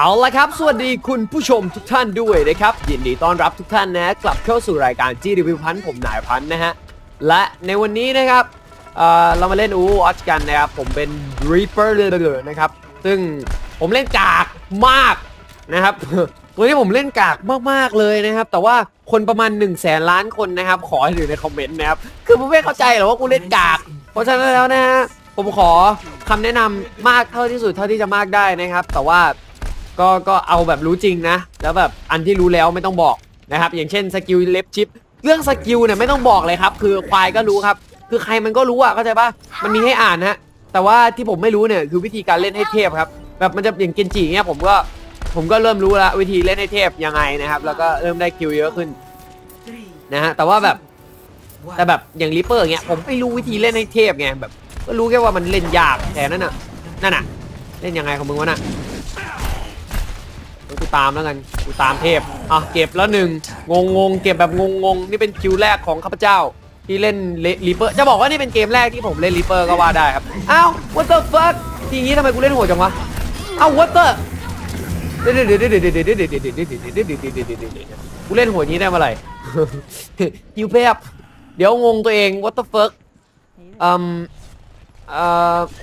เอาละครับสวัสดีคุณผู้ชมทุกท่านด้วยนะครับยินดีต้อนรับทุกท่านนะกลับเข้าสู่รายการจี้รีวิวพันผมนายพันนะฮะและในวันนี้นะครับเรามาเล่นOverwatchกันนะครับผมเป็น Reaper เลยนะครับซึ่งผมเล่นกากมากนะครับวันนี้ผมเล่นกากมากๆเลยนะครับแต่ว่าคนประมาณ 100,000 ล้านคนนะครับขอให้อยู่ในคอมเมนต์นะครับคือผมไม่เข้าใจหรอกว่ากูเล่นกากเพราะฉะนั้นแล้วนะฮะผมขอคำแนะนำมากเท่าที่สุดเท่าที่จะมากได้นะครับแต่ว่าก็เอาแบบรู้จริงนะแล้วแบบอันที่รู้แล้วไม่ต้องบอกนะครับอย่างเช่นสกิลเล็บชิปเรื่องสกิลเนี่ยไม่ต้องบอกเลยครับคือควายก็รู้ครับคือใครมันก็รู้อ่ะเข้าใจป่ะมันมีให้อ่านนะแต่ว่าที่ผมไม่รู้เนี่ยคือวิธีการเล่นให้เทพครับแบบมันจะอย่างเกนจิเนี่ยผมก็เริ่มรู้แล้ววิธีเล่นให้เทพยังไงนะครับแล้วก็เริ่มได้คิวเยอะขึ้นนะฮะแต่แบบอย่างริปเปอร์อย่างเงี้ยผมไม่รู้วิธีเล่นให้เทพไงแบบก็รู้แค่ว่ามันเล่นยากแต่นั่นน่ะเล่นยังไงของมึงวะน่ะกูตามแล้วกันกูตามเทพอ่ะเก็บแล้วหนึ่งงงเก็บแบบงงนี่เป็นคิวแรกของข้าพเจ้าที่เล่นริปเปอร์จะบอกว่านี่เป็นเกมแรกที่ผมเล่นริปเปอร์ก็ว่าได้ครับอ้าว what the fuck ทีนี้ทำไมกูเล่นโหดจังวะอ้าว what the กูเล่นโหดนี้ได้เมื่อไหร่คิวแพบเดี๋ยวงงตัวเอง what the fuck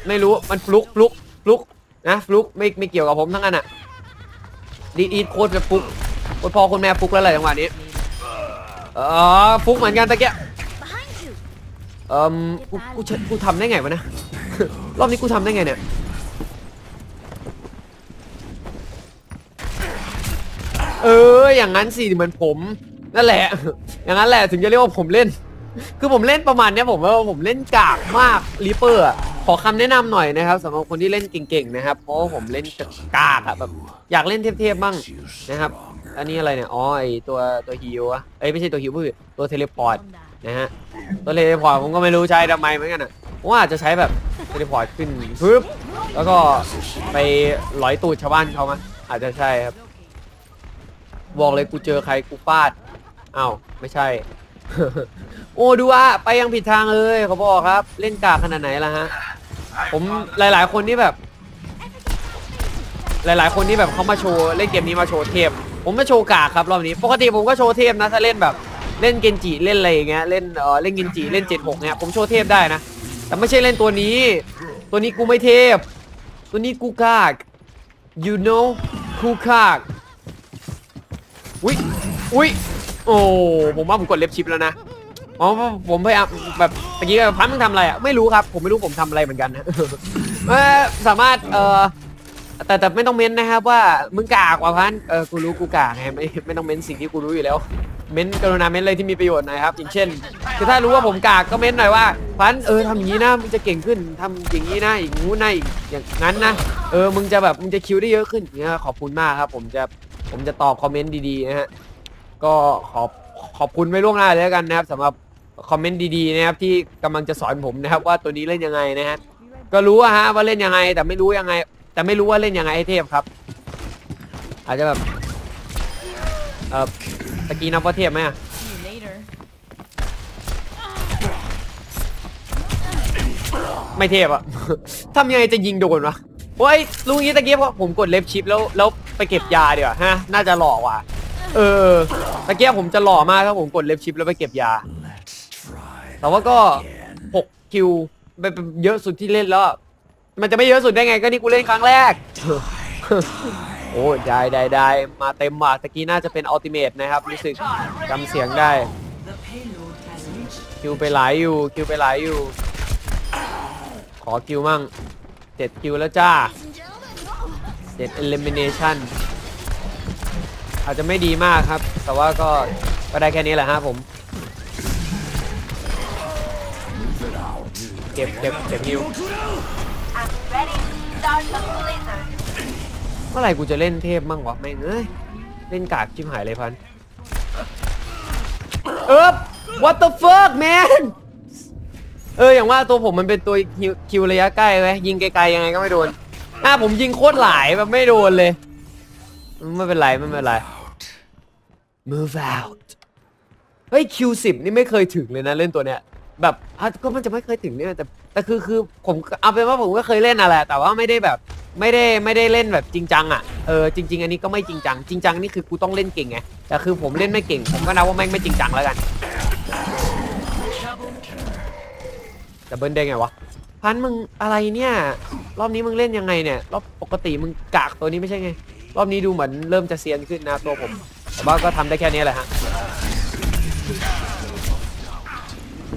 ไม่รู้มันฟลุกนะฟลุกไม่เกี่ยวกับผมทั้งนั้นอ่ะดีดโคตรแบบฟุกโคตรพ่อโคตรแม่ฟุกแล้วอะไรจังหวะนี้ฟุกเหมือนกันตะเกียกูทำได้ไงวะนะรอบนี้กูทำได้ไงเนี่ยอย่างนั้นสิเหมือนผมนั่นแหละอย่างนั้นแหละถึงจะเรียกว่าผมเล่นคือผมเล่นประมาณนี้ผมว่าผมเล่นกากมากริปเปอร์ขอคำแนะนำหน่อยนะครับสำหรับคนที่เล่นเก่งๆนะครับเพราะผมเล่นกากอะแบบอยากเล่นเทพๆบ้างนะครับอันนี้อะไรเนี่ยอ๋อไอตัวฮิวอะไอไม่ใช่ตัวฮิวพี่ตัวเทเลพอร์ตนะฮะตัวเทเลพอร์ตผมก็ไม่รู้ใช้ทำไมเหมือนกันอะว่าจะใช้แบบเทเลพอร์ตขึ้นปึ๊บแล้วก็ไปลอยตูดชาวบ้านเขามั้ยอาจจะใช่ครับบอกเลยกูเจอใครกูฟาดอ้าวไม่ใช่โอ้ดูอะไปยังผิดทางเลยเขาบอกครับเล่นกากขนาดไหนล่ะฮะผมหลายคนที่แบบหลายคนที่แบบเขามาโชว์เล่นเกมนี้มาโชว์เทพผมไม่โชว์กากครับรอบนี้ปกติผมก็โชว์เทพนะถ้าเล่นแบบเล่นเกนจิเล่นอะไรอย่างเงี้ยเล่นเกนจิเล่น76เนี่ยผมโชว์เทพได้นะแต่ไม่ใช่เล่นตัวนี้กูไม่เทพตัวนี้กูกาก you know กูกากอุ้ยโอ้ผมว่าผมกดเล็บชิปแล้วนะอ๋อผมพยายามแบบตะกี้พันมึงทำอะไรอ่ะไม่รู้ครับผมไม่รู้ผมทำอะไรเหมือนกันนะสามารถแต่ไม่ต้องเม้นนะครับว่ามึงกากว่าพันกูรู้กูกากไงไม่ต้องเม้นสิ่งที่กูรู้อยู่แล้วเม้นกรุณาเม้นอะไรที่มีประโยชน์นะครับอย่างเช่นคือถ้ารู้ว่าผมกากก็เม้นหน่อยว่าพันทำอย่างนี้นะมึงจะเก่งขึ้นทำอย่างนี้นะอย่างงู้นนะอย่างนั้นนะมึงจะแบบมึงจะคิวได้เยอะขึ้นเนี่ยขอบคุณมากครับผมจะตอบคอมเมนต์ดีๆนะฮะก็ขอบคุณไม่ล่วงหน้าเลยกันนะครับสำหรับคอมเมนต์ดีๆนะครับที่กำลังจะสอนผมนะครับว่าตัวนี้เล่นยังไงนะฮะก็รู้ว่าฮะว่าเล่นยังไงแต่ไม่รู้ยังไงแต่ไม่รู้ว่าเล่นยังไงให้เทพครับอาจจะแบบตะกี้นับว่าเทพไหมไม่เทพอะ ทำยังไงจะยิงโดนวะโอ้ยลุงนี้ตะกี้ผมกดเล็บชิปแล้วไปเก็บยาเดี๋ยวฮะน่าจะหล่อว่ะตะเกียบผมจะหล่อมากครับผมกดเล็บชิปแล้วไปเก็บยาแต่ว่าก็6คิวไปเยอะสุดที่เล่นแล้วมันจะไม่เยอะสุดได้ไงก็นี่กูเล่นครั้งแรกโอ้ได้มาเต็มมากตะกี้น่าจะเป็นอัลติเมทนะครับรู้สึกจำเสียงได้คิวไปหลายอยู่ขอคิวมั่ง7คิวแล้วจ้า7 eliminationอาจจะไม่ดีมากครับแต่ว่าก็ได้แค่นี้แหละฮะผมเก็บฮิวเมื่อไหร่กูจะเล่นเทพมั่งวะไม่เอ้ยเล่นกากชิบหายเลยพันwhat the fuck man อย่างว่าตัวผมมันเป็นตัวคิวระยะใกล้ไหมยิงไกลๆยังไงก็ไม่โดนผมยิงโคตรหลายแบบไม่โดนเลยไม่เป็นไร move out เฮ้ย Q10 นี่ไม่เคยถึงเลยนะเล่นตัวเนี้ย แบบก็มันจะไม่เคยถึงเนี่ยแต่คือผมเอาเป็นว่าผมก็เคยเล่นน่ะแหละแต่ว่าไม่ได้แบบไม่ได้เล่นแบบจริงจังอ่ะจริงๆอันนี้ก็ไม่จริงจังจริงจังนี่คือกูต้องเล่นเก่งไงแต่คือผมเล่นไม่เก่งผมก็นับว่าแม่งไม่จริงจังแล้วกันแต่เบิร์นได้ไงวะพันมึงอะไรเนี่ยรอบนี้มึงเล่นยังไงเนี่ยรอบปกติมึงกากตัวนี้ไม่ใช่ไงรอบนี้ดูเหมือนเริ่มจะเซียนขึ้นนะตัวผมแต่ว่าก็ทำได้แค่นี้แหละฮะ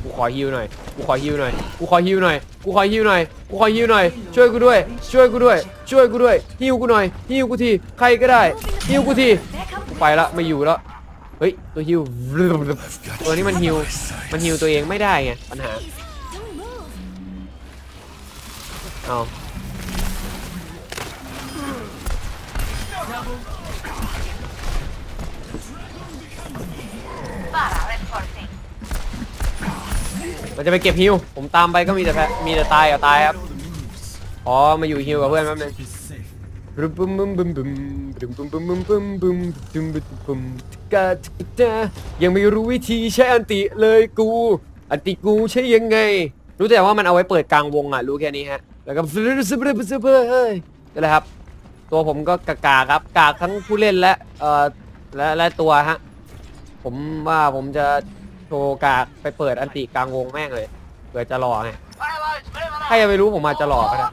กูขอฮิวหน่อยกูขอฮิวหน่อยกูขอฮิวหน่อยกูขอฮิวหน่อยกูขอฮิวหน่อยช่วยกูด้วยช่วยกูด้วยช่วยกูด้วยฮิวกูหน่อยฮิวกูทีใครก็ได้ฮิวกูทีไปละไม่อยู่แล้วเฮ้ยตัวฮิวตัวนี้มันฮิวตัวเองไม่ได้ไงปัญหาเอามันจะไปเก็บฮิวผมตามไปก็มีแต่ตายอ่ะตายครับอ๋อมาอยู่ฮิวกับเพื่อนแป๊บนึงยังไม่รู้วิธีใช้อันติเลยกูอันติกูใช้ยังไงรู้แต่ว่ามันเอาไว้เปิดกลางวงอ่ะรู้แค่นี้ฮะแล้วก็นี่แหละครับตัวผมก็กากครับกากทั้งผู้เล่นและและตัวฮะผมว่าผมจะโชว์กากไปเปิดอันติกลางวงแม่งเลยเผื่อจะหล่อไงใครจะไปรู้ผมอาจจะหล่อก็ได้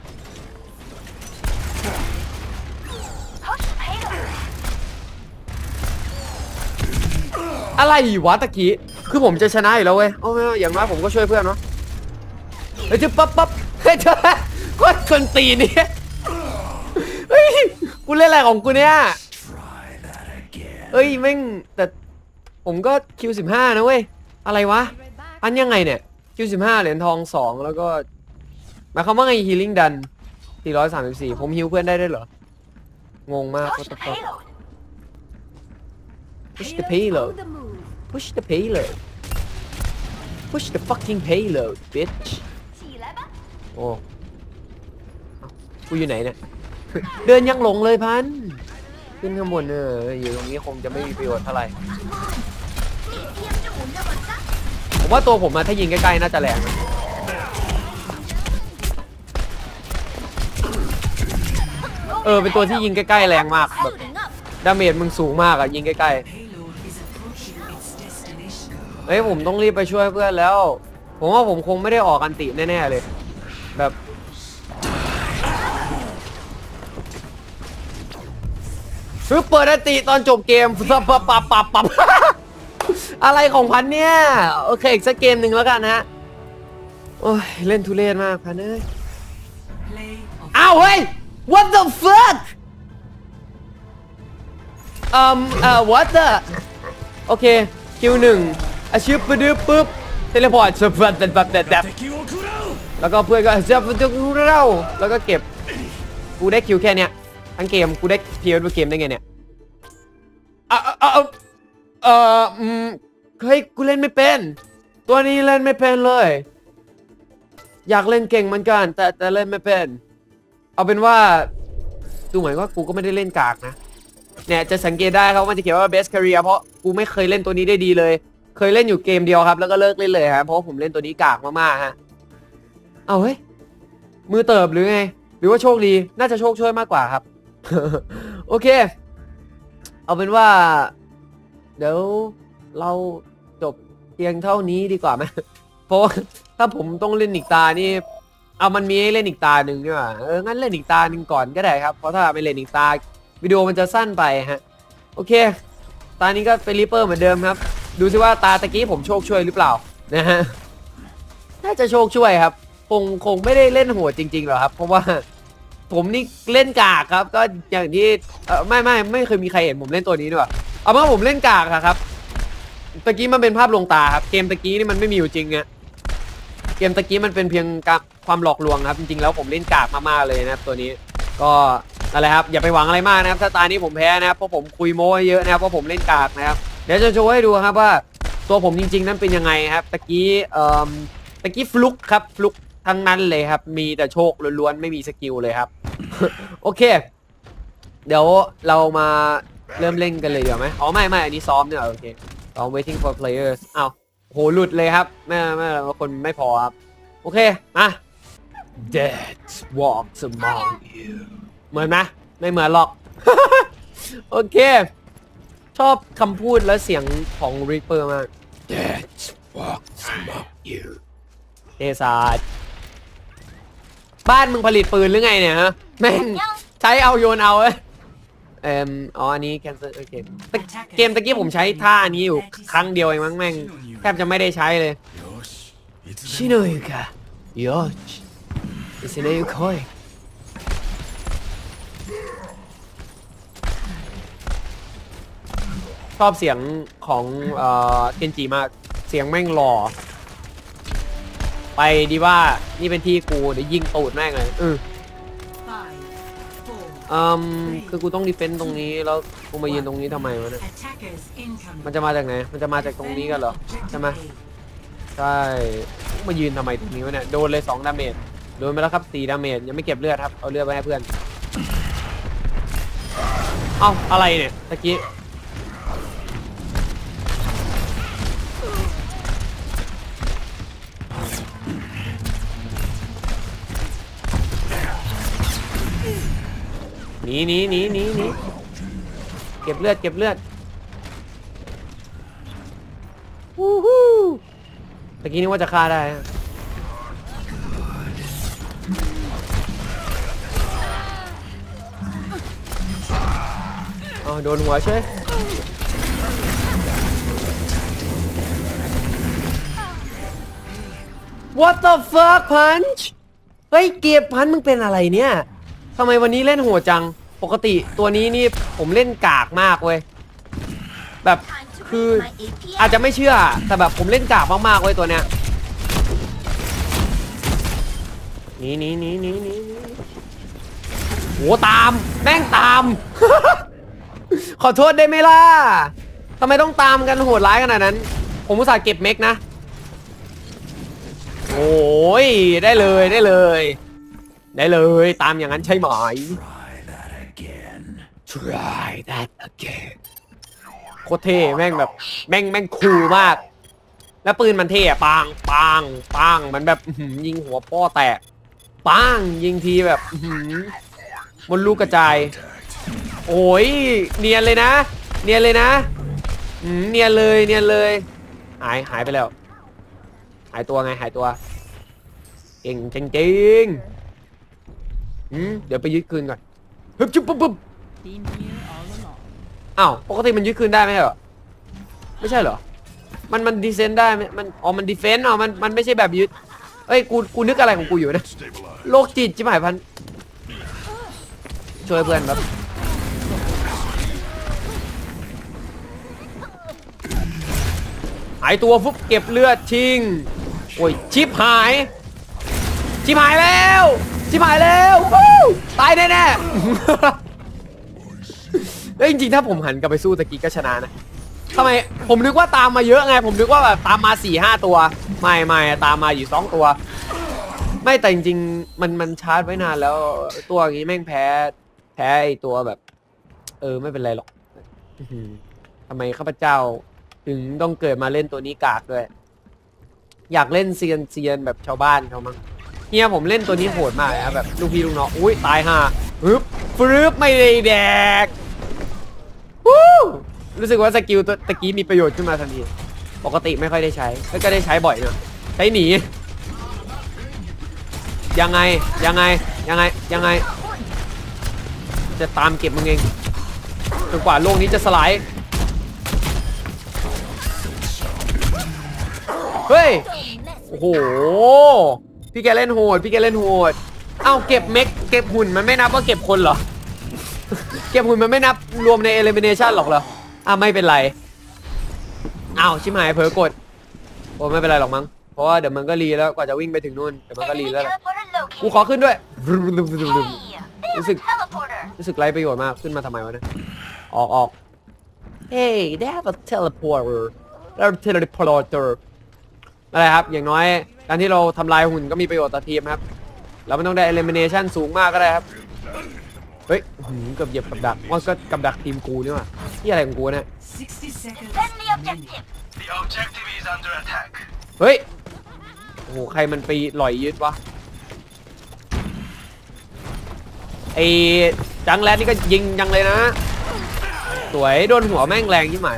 อะไรวะตะกี้คือผมจะชนะอยู่แล้วเว้ยเอาไม่อย่างน้อยผมก็ช่วยเพื่อนเนาะเฮ้ยปั๊บเฮ้ยเธอคนตีนี่เฮ้ยกูเล่นอะไรของกูเนี่ยเฮ้ยแม่งแต่ผมก็ Q15 นะเว้ยอะไรวะอันยังไงเนี่ย Q15 เหรียญทอง2แล้วก็หมายความว่าไง healing ดัน434ผมฮิวเพื่อนได้ด้วยเหรองงมาก What the fuck Push the payload Push the payload Push the fucking payload bitch โอ้กูอยู่ไหนเนี่ยเดินยังหลงเลยพันขึ้นข้างบนอยู่ตรงนี้คงจะไม่มีประโยชน์เท่าไหร่ผมว่าตัวผมมาถ้ายิงใกล้ๆน่าจะแรงเป็นตัวที่ยิงใกล้ๆแรงมากแบบดาเมจมึงสูงมากอะยิงใกล้ๆเฮ้ยผมต้องรีบไปช่วยเพื่อนแล้วผมว่าผมคงไม่ได้ออกอันติแน่ๆเลยแบบคือเปิดอันติตอนจบเกมปับอะไรของพันเนี่ยโอเคอีกสักเกมหนึ่งแล้วกันฮะโอ้ยเล่นทุเรศมากพันเอ้ยอ้าวเฮ้ย what the fuck what the โอเคคิวหนึ่งอาชิปปุ๊บปุ๊บเทเลพอร์ตเซฟแบบแบบแล้วก็เพื่อนก็เซฟแล้วก็เก็บกูได้คิวแค่เนี้ยทั้งเกมกูได้เพียร์บนเกมได้ไงเนี่ยเฮ้ยกูเล่นไม่เป็นตัวนี้เล่นไม่เป็นเลยอยากเล่นเก่งเหมือนกันแต่เล่นไม่เป็นเอาเป็นว่าดูเหมือนว่ากูก็ไม่ได้เล่นกากนะเนี่ยจะสังเกตได้ครับมันจะเขียนว่า best career เพราะกูไม่เคยเล่นตัวนี้ได้ดีเลยเคยเล่นอยู่เกมเดียวครับแล้วก็เลิกเล่นเลยฮะเพราะผมเล่นตัวนี้กากมากๆฮะเอาเฮ้ยมือเติบหรือไงหรือว่าโชคดีน่าจะโชคช่วยมากกว่าครับโอเคเอาเป็นว่าเดี๋ยวเราจบเพียงเท่านี้ดีกว่าไหมเพราะถ้าผมต้องเล่นอีกตานี่เอามันมีให้เล่นอีกตาหนึ่งด้วยงั้นเล่นอีกตาหนึ่งก่อนก็ได้ครับเพราะถ้าไปเล่นอีกตาวิดีโอมันจะสั้นไปฮะโอเคตานี้ก็เป็นรีเปอร์เหมือนเดิมครับดูซิว่าตาตะกี้ผมโชคช่วยหรือเปล่านะฮะน่าจะโชคช่วยครับคงไม่ได้เล่นโหดจริงๆหรอครับเพราะว่าผมนี่เล่นกากครับก็อย่างที่ไม่เคยมีใครเห็นผมเล่นตัวนี้ด้วยเอาเมื่อผมเล่นกากครับตะกี้มันเป็นภาพลวงตาครับเกมตะกี้นี่มันไม่มีอยู่จริงอะเกมตะกี้มันเป็นเพียงความหลอกลวงครับจริงๆแล้วผมเล่นกากมากๆเลยนะครับตัวนี้ก็อะไรครับอย่าไปหวังอะไรมากนะครับถ้าตานี้ผมแพ้นะครับเพราะผมคุยโม้เยอะนะครับเพราะผมเล่นกากนะครับเดี๋ยวจะโชว์ให้ดูครับว่าตัวผมจริงๆนั้นเป็นยังไงครับตะกี้ฟลุกครับฟลุกทั้งนั้นเลยครับมีแต่โชคล้วนๆไม่มีสกิลเลยครับโอเคเดี๋ยวเรามาเริ่มเล่นกันเลยเดี๋ยวไหมอ๋อไม่อันนี้ซ้อมเนี่ยโอเคซ้อม waiting for players อ้าว โหหลุดเลยครับไม่คนไม่พอครับโอเคมา Death walks among you เหมือนไหมไม่เหมือนหรอก โอเคชอบคำพูดและเสียงของริปเปอร์มาก Death walks among you เดซาร์บ้านมึงผลิตปืนหรือไงเนี่ยฮะแม่งใช้เอาโยนเอาอ๋ออันนี้แคนเซิลโอเคเกมตะกี้ผมใช้ท่านี้อยู่ครั้งเดียวเองมั้งแม่งแทบจะไม่ได้ใช้เลยชิโนยุกะยอชอิซิเนยุคอยชอบเสียงของเคนจิมากเสียงแม่งหล่อไปดีว่านี่เป็นที่กูเดี๋ยวยิงตูดแม่งเลยคือกูต้องดีเฟนต์ตรงนี้แล้วกูมายืนตรงนี้ทำไมวะเนี่ยมันจะมาจากไหนมันจะมาจากตรงนี้กันเหรอใช่ไหมใช่มายืนทำไมตรงนี้วะเนี่ยโดนเลย2ดาเมจโดนไปแล้วครับ4ดาเมจยังไม่เก็บเลือดครับเอาเลือดไปให้เพื่อนเอ้าอะไรเนี่ยตะกี้หนีเก็บเลือดวู้ฮู้ตะกี้นี่ว่าจะฆ่าได้อ๋อโดนหัวใช่What the fuck punch เฮ้ยเก็บพันมึงเป็นอะไรเนี่ยทำไมวันนี้เล่นโหดจังปกติตัวนี้นี่ผมเล่นกากมากเว้ยแบบคืออาจจะไม่เชื่อแต่แบบผมเล่นกากมากๆเว้ยตัวเนี้ยนี่โหตามแม่งตาม ขอโทษได้ไหมล่ะทำไมต้องตามกันโหดร้ายขนาดนั้นผมอุตส่าห์เก็บเมกนะโอ้ยได้เลยตามอย่างนั้นใช่ไหม Try that again โคตรเท่แม่งแบบแม่งคูลมากแล้วปืนมันเท่อะปังมันแบบยิงหัวป้อแตกปังยิงทีแบบบนลูกกระจายโอ้ยเนียนเลยนะเนียนเลยหายไปแล้วหายตัวไงเก่งจริงๆเดี๋ยวไปยึดคืนก่อนฮึบจุ๊บปุ๊บอ้าวปกติมันยึดคืนได้ไหมเหรอไม่ใช่เหรอมันดีเซนได้ไหมมันอ๋อมันดีเฟนต์อ๋อมันไม่ใช่แบบยึดเอ้ยกูนึกอะไรของกูอยู่นะโรคจิตจิ๋มหายพันช่วยเพื่อนครับหายตัวฟุบเก็บเลือดชิงโอ้ยชิบหายแล้วตายแน่ๆแล้วจริงๆถ้าผมหันกลับไปสู้ตะกี้ก็ชนะนะทำไมผมนึกว่าตามมาเยอะไงผมนึกว่าแบบตามมา 4-5 ตัวไม่ตามมาอยู่2ตัวไม่แต่จริงๆมันชาร์จไว้นานแล้วตัวอย่างนี้แม่งแพ้ตัวแบบไม่เป็นไรหรอกทำไมข้าพเจ้าถึงต้องเกิดมาเล่นตัวนี้กากด้วยอยากเล่นเซียนแบบชาวบ้านเขามั้งเนี่ยผมเล่นตัวนี้โหดมากนะแบบลูกพี่ลูกน้องอุ้ยตายห่าฟรึบไม่ได้แดกวู้รู้สึกว่าสกิลตะกี้มีประโยชน์ขึ้นมาทันทีปกติไม่ค่อยได้ใช้แล้วก็ได้ใช้บ่อยนะใช้หนียังไงจะตามเก็บมึงเองจนกว่าโลกนี้จะสลายเฮ้ยโอ้โหพี่แกเล่นโหดเอ้าเก็บเม็กเก็บหุ่นมันไม่นับว่าเก็บคนเหรอ เก็บหุ่นมันไม่นับรวมใน elimination หรอกเหรอไม่เป็นไรอ้าวชิบหายเผลอกดโอ้ไม่เป็นไรหรอกมั้งเพราะว่าเดี๋ยวมันก็รีแล้วกว่าจะวิ่งไปถึงนู่นเดี๋ยวมันก็รีแล้วกูขอขึ้นด้วยรู้สึกไร้ประโยชน์มากขึ้นมาทำไมวะเนี่ยออก Hey they have a teleporter อะไรครับอย่างน้อยการที่เราทำลายหุ่นก็มีประโยชน์ต่อทีมครับเราไม่ต้องได้ elimination สูงมากก็ได้ครับเฮ้ยเกือบเหยียบกับดักว่าก็กับดักทีมกูนี่ว่ะ ที่อะไรของกูเนี่ยเฮ้ยโอ้โหใครมันไปลอยยึดวะไอ้จังแรดนี่ก็ยิงยังเลยนะสวยโดนหัวแม่งแรงยิ่งใหม่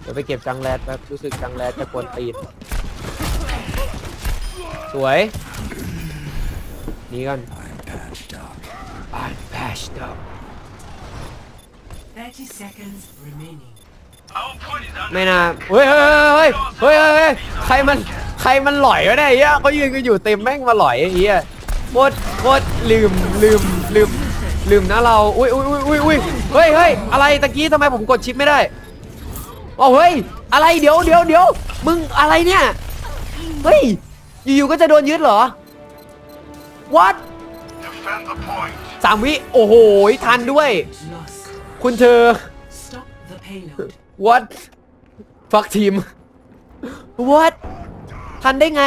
เดี๋ยวไปเก็บจังแรดนะรู้สึกจังแรดจะกวนตีนสวยนี่กันไม่นะเฮ้ยใครมันหลอยวะเนี่ยเฮียเขายืนกันอยู่เต็มแม่งมาหลอยเฮียโคตรลืมนะเราอุ้ยเฮ้ยอะไรตะกี้ทำไมผมกดชิปไม่ได้อ๋อเฮ้ยอะไรเดี๋ยวมึงอะไรเนี่ยเฮ้ยอยู่ๆก็จะโดนยึดเหรอ What 3 วิโอ้โหทันด้วยคุณเธอ What Fuck team What ทันได้ไง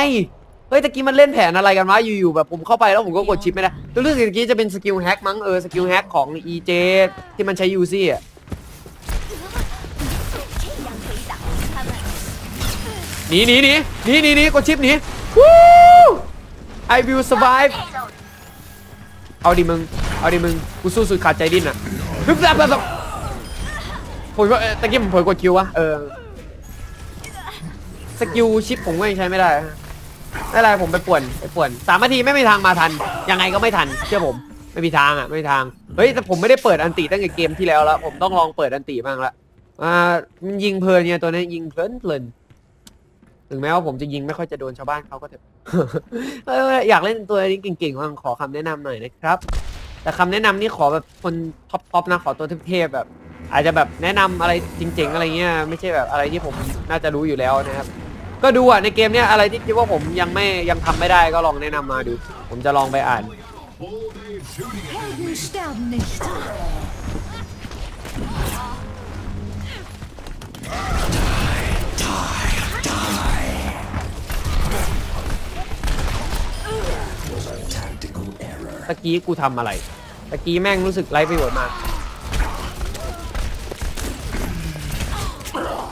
เฮ้ยตะกี้มันเล่นแผนอะไรกันวะอยู่ๆแบบผมเข้าไปแล้วผมก็กดชิปไม่ได้รู้สึกตะกี้จะเป็นสกิลแฮกมั้งสกิลแฮกของ EJ ที่มันใช้ UC อ่ะหนีกดชิปหนี I will survive เอาดิมึงกูสู้สุดขาดใจดิ้นอ่ะฮึบแบบผมว่าตะกี้ผมเผลอกดคิววะสกิลชิปผมก็ยังใช้ไม่ได้อะไรผมไปป่วน3 นาทีไม่มีทางมาทันยังไงก็ไม่ทันเชื่อผมไม่มีทางอ่ะไม่มีทางเฮ้ยแต่ผมไม่ได้เปิดอันติตั้งแต่เกมที่แล้วแล้วผมต้องลองเปิดอันติบ้างละยิงเพลินเนี่ยตัวนี้ยิงเพลินถึงแม้ว่าผมจะยิงไม่ค่อยจะโดนชาวบ้านเขาก็เถอะ อยากเล่นตัวนี้เก่งๆบ้างขอคำแนะนำหน่อยนะครับแต่คำแนะนำนี่ขอแบบคนท็อปนะขอตัวเทพๆแบบอาจจะแบบแนะนำอะไรจริงๆอะไรเงี้ยไม่ใช่แบบอะไรที่ผมน่าจะรู้อยู่แล้วนะครับก็ดูอ่ะในเกมเนี้ยอะไรที่คิดว่าผมยังทำไม่ได้ก็ลองแนะนำมาดูผมจะลองไปอ่านตะกี้กูทำอะไรตะกี้แม่งรู้สึกไร้ประโยชน์มาก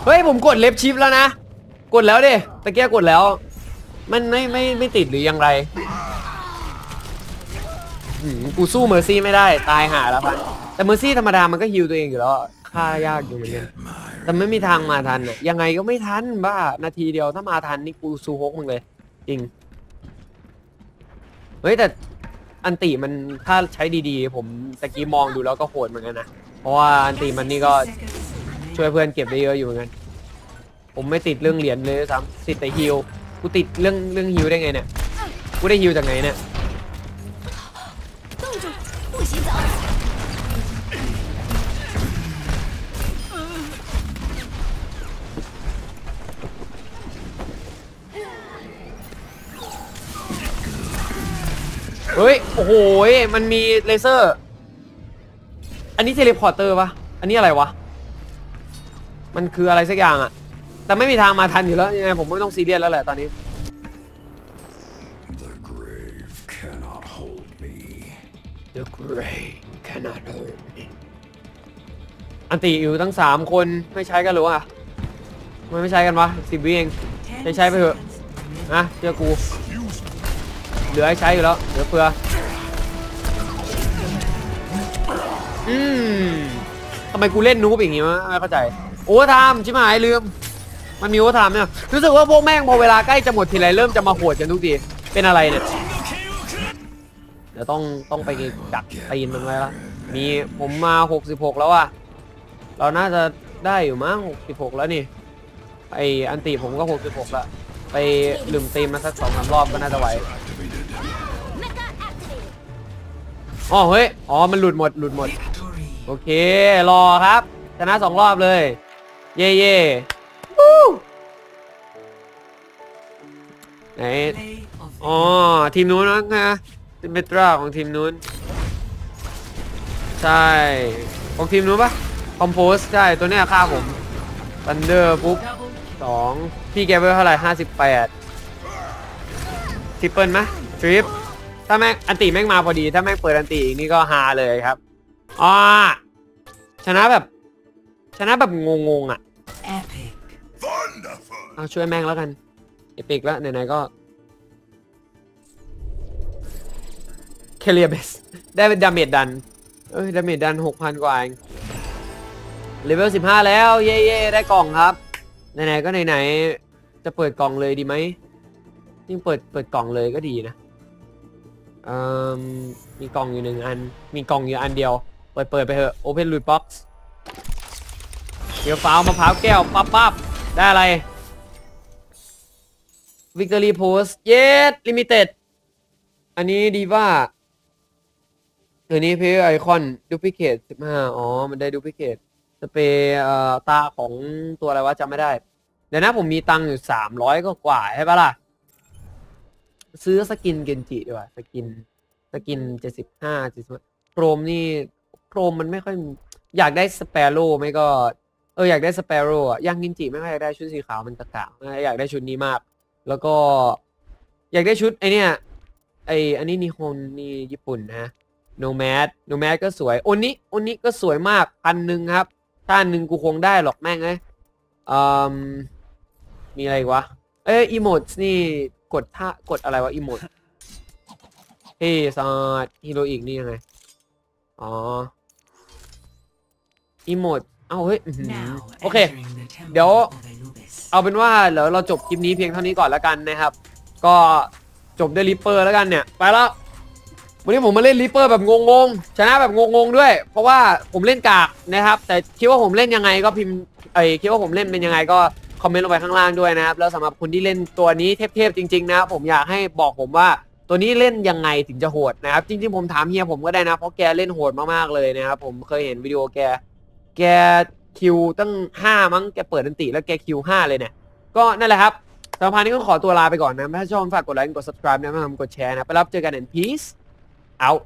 เฮ้ยผมกดเล็บชิปแล้วนะกดแล้วดิตะเกียกดแล้วมันไม่ติดหรือยังไรกูสู้เมอร์ซี่ไม่ได้ตายหาแล้วพันแต่เมอร์ซี่ธรรมดามันก็ฮิวตัวเองอยู่แล้วฆ่ายากอยู่เหมือนกันแต่ไม่มีทางมาทันยังไงก็ไม่ทันบ้านาทีเดียวถ้ามาทันนี่กูซูฮกมึงเลยจริงเฮ้ยแต่อันติมันถ้าใช้ดีๆผมตะกี้มองดูแล้วก็โหดเหมือนกันนะเพราะว่าอันติมันนี่ก็ช่วยเพื่อนเก็บได้เยอะอยู่เหมือนกันผมไม่ติดเรื่องเหรียญเลยซ้ำติดแต่ฮิวกูติดเรื่องฮิวได้ไงเนี่ยกูได้ฮิวจากไหนเนี่ยเฮ้ยโอ้โหมันมีเลเซอร์อันนี้เทเลพอร์เตอร์ปะอันนี้อะไรวะมันคืออะไรสักอย่างอะแต่ไม่มีทางมาทันอยู่แล้วยังไงผมไม่ต้องซีเรียสแล้วแหละตอนนี้อันตีอยู่ทั้ง3 คนไม่ใช้กันหรือวะมันไม่ใช้กันวะ10 วิเองใช้ไปเถอะนะเจอกูเหลือให้ใช้อยู่แล้วเหลือเฟือทำไมกูเล่นนูบอย่างงี้วะไม่เข้าใจโอ้ทำชิบหายลืมมันมีโอ้ทำเนี่ยรู้สึกว่าพวกแม่งพอเวลาใกล้จะหมดทีไรเริ่มจะมาโหดกันทุกทีเป็นอะไรเนี่ยเดี๋ยวต้องไปดักตีนมันไว้ละมีผมมา66แล้วอะเราน่าจะได้อยู่มั้ง66แล้วนี่ไออันตีผมก็66ละไปลืมตีนมาสัก 2-3 รอบก็น่าจะไหวอ๋อเฮ้ยอ๋อมันหลุดหมดโอเครอครับชนะ2 รอบเลยเย่ไหนอ๋อทีมนู้นนะเป็นเมตราของทีมนู้นใช่ของทีมนู้นปะคอมโพสใช่ตัวเนี้ยค่าผมทันเดอร์ปุ๊บ2พี่แกเบอร์เท่าไหร่58ทิปเปิลไหมทริปถ้าแม่งอันตีแม่งมาพอดีถ้าแม่งเปิดอันตีอีกนี่ก็ฮาเลยครับ ชนะแบบงงๆอ่ะเอาช่วยแม่งแล้วกันเอพิกแล้วไหนๆก็เคเลียเบสได้เป็นดาเมจดันดาเมจดัน 6,000 กว่าเองเลเวล15แล้วเย่ๆได้กล่องครับไหนๆก็ไหนๆจะเปิดกล่องเลยดีไหมยิ่งเปิดกล่องเลยก็ดีนะมีกล่องอยู่1อันมีกล่องอยู่อันเดียวเปิดไปเถอะ Open Loot Box เดี๋ยวฟ้ามะพร้าวแก้วปั๊บได้อะไร Victory Post Yes Limited อันนี้ดีว่าอันนี้พี่ไอคอน Duplicate 15 อ๋อมันได้ Duplicate สเปรย์ตาของตัวอะไรวะจำไม่ได้เดี๋ยวนะผมมีตังค์อยู่300กว่าใช่ปะล่ะซื้อสกินเกนจิดีกว่าสกิน75โครมนี่โครมมันไม่ค่อยอยากได้สเปโร่ไม่ก็อยากได้สเปโร่อะย่างเกนจิไม่ค่อยอยากได้ชุดสีขาวมันกระต่างอยากได้ชุดนี้มากแล้วก็อยากได้ชุดไอเนี่ยไออันนี้นิฮงนี่ญี่ปุ่นนะโนแมดก็สวยโอนิก็สวยมาก1,000ครับถ้า1กูคงได้หรอกแม่งเลยมีอะไรวะอีโมดนี่กดอะไรวะอีโมดเฮ้ยซอดฮีโร่อีกนี่ยังไงอ๋ออีโมดเอาเฮ้ยโอเคเดี๋ยวเอาเป็นว่าเดี๋ยวเราจบคลิปนี้เพียงเท่านี้ก่อนแล้วกันนะครับก็จบด้วยริปเปอร์แล้วกันเนี่ยไปแล้ววันนี้ผมมาเล่นริปเปอร์แบบงงๆชนะแบบงงๆด้วยเพราะว่าผมเล่นกากนะครับแต่คิดว่าผมเล่นยังไงก็พิมพ์คิดว่าผมเล่นเป็นยังไงก็คอมเมนต์ลงไปข้างล่างด้วยนะครับแล้วสำหรับคนที่เล่นตัวนี้เทพๆจริงๆนะผมอยากให้บอกผมว่าตัวนี้เล่นยังไงถึงจะโหดนะครับจริงๆผมถามเฮียผมก็ได้นะเพราะแกเล่นโหดมากๆเลยนะครับผมเคยเห็นวิดีโอแกคิวตั้ง5มั้งแกเปิดอันติแล้วแกคิว5เลยเนี่ยก็นั่นแหละครับสำหรับนี้ก็ขอตัวลาไปก่อนนะถ้าชอบฝากกดไลค์กด subscribe นะไม่ลืมกดแชร์นะไปรับเจอกัน and peace out